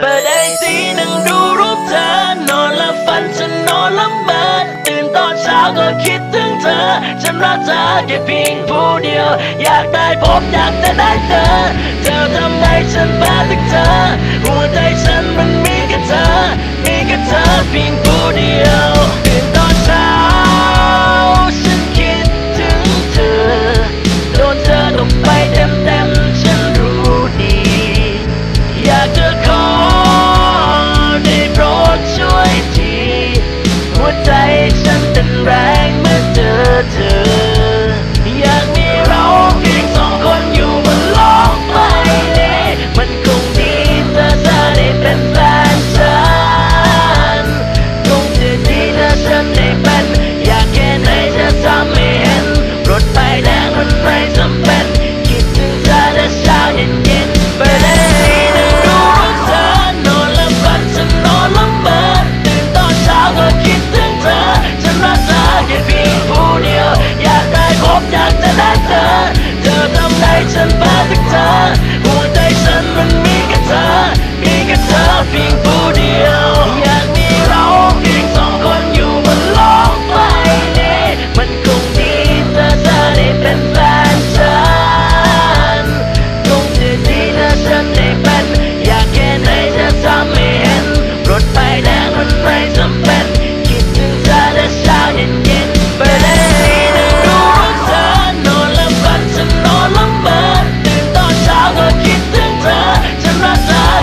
Và đây tí đừng đu rút thơ, nó là phân cho nó lắm bớt. Từng tỏ sao gọi khít thương thơ, chẳng ra thơ để bình vũ điều. Nhạc đại bóp nhạc tên đại thơ, theo thăm tay chân và thức thơ. Hùa tay chân vẫn mi cả thơ bình vũ điều. Từng tỏ sao chân khít thương thơ, đồn thơ đồng bay đem đem chân rủ đi. Nhạc thơ tay chân tình ràng mới từ từ. Nhạc đi rau tiếng giọng con nhiều mình lo phải đi. Mình cùng đi ra xa để bên vang chân. Cùng từ đi ra sân để bên. Nhạc kê này ra xa mê hên. Rốt phải đang vẫn phải dâm bên. Khi từng ra đã sao nhìn nhìn. Về đây thì đừng đủ rút ra. Nó là phần chân nó lắm bớt. Từng tỏ sao gọi khi chân và thức thơ, buồn tay chân vẫn mi cả thơ phiền vô điều. Nhạc đi lâu tiếng giọng còn nhiều mình lo phải đi. Mình cùng đi ra xa để bên vang chân. Cùng từ đi ra sân để bên. Nhạc kê này ra xa mê hên. Rốt phải đang vẫn phải dâm bên. Khi từng ra đã sao nhìn nhìn. Về đây thì đừng đủ rút ra. Nó là phần chân nó lắm. Hãy subscribe cho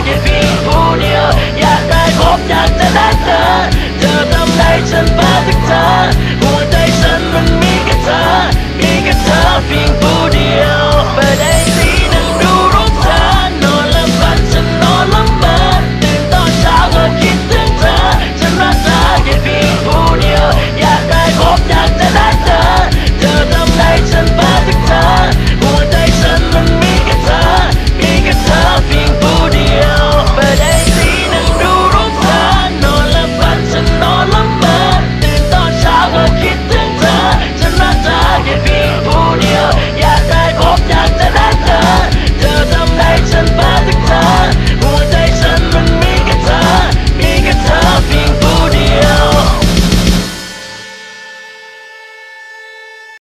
kênh Ghiền Mì Gõ để không bỏ lỡ những video hấp dẫn.